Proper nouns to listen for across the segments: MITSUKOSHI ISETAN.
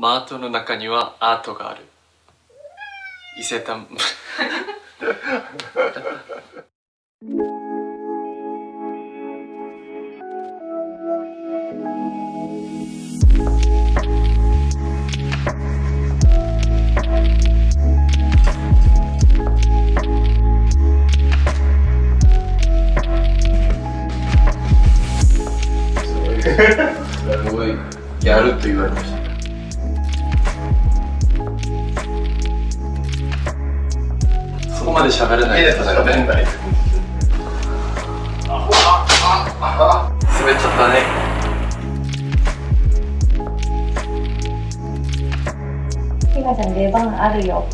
マートの中にはアートがある。伊勢丹すごいやると言われました。そこまで喋れないですからね。滑っちゃったね。ひなちゃん出番あるよ。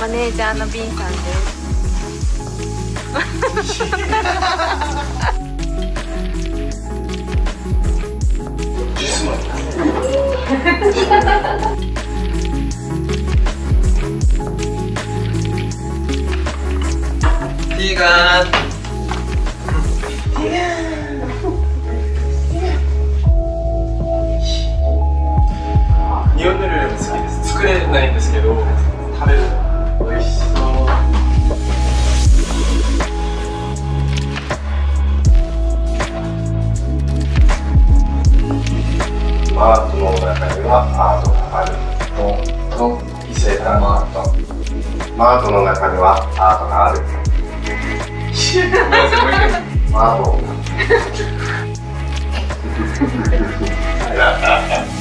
マネージャーのビンさんです。日本の料理も好きです。作れないんですけど、食べるの美味しそう。マートの中にはアートがある。伊勢丹マート。マートの中にはアートがある。マート。